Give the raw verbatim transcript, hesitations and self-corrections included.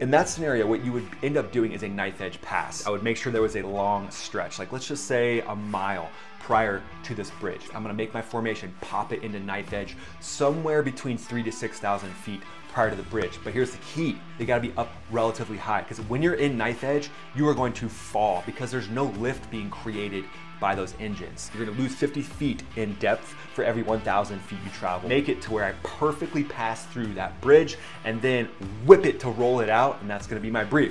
In that scenario, what you would end up doing is a knife edge pass. I would make sure there was a long stretch, like let's just say a mile prior to this bridge. I'm gonna make my formation, pop it into knife edge somewhere between three to six thousand feet prior to the bridge. But here's the key, they gotta be up relatively high, because when you're in knife edge, you are going to fall because there's no lift being created by those engines. You're gonna lose fifty feet in depth for every one thousand feet you travel. Make it to where I perfectly pass through that bridge and then whip it to roll it out, and that's gonna be my brief.